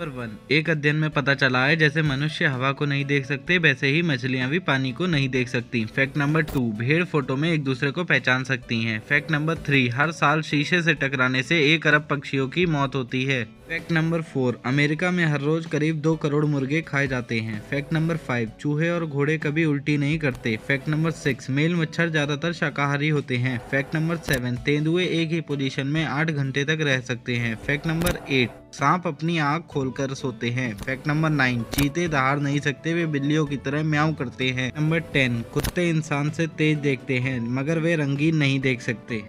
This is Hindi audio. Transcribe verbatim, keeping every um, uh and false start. नंबर वन, एक अध्ययन में पता चला है जैसे मनुष्य हवा को नहीं देख सकते वैसे ही मछलियां भी पानी को नहीं देख सकती। फैक्ट नंबर टू, भेड़ फोटो में एक दूसरे को पहचान सकती हैं। फैक्ट नंबर थ्री, हर साल शीशे से टकराने से एक अरब पक्षियों की मौत होती है। फैक्ट नंबर फोर, अमेरिका में हर रोज करीब दो करोड़ मुर्गे खाए जाते हैं। फैक्ट नंबर फाइव, चूहे और घोड़े कभी उल्टी नहीं करते। फैक्ट नंबर सिक्स, मेल मच्छर ज्यादातर शाकाहारी होते हैं। फैक्ट नंबर सेवन, तेंदुए एक ही पोजीशन में आठ घंटे तक रह सकते हैं। फैक्ट नंबर एट, सांप अपनी आँख खोलकर सोते हैं। फैक्ट नंबर नाइन, चीते दहाड़ नहीं सकते, वे बिल्लियों की तरह म्याऊ करते हैं। नंबर टेन, कुत्ते इंसान से तेज देखते हैं मगर वे रंगीन नहीं देख सकते।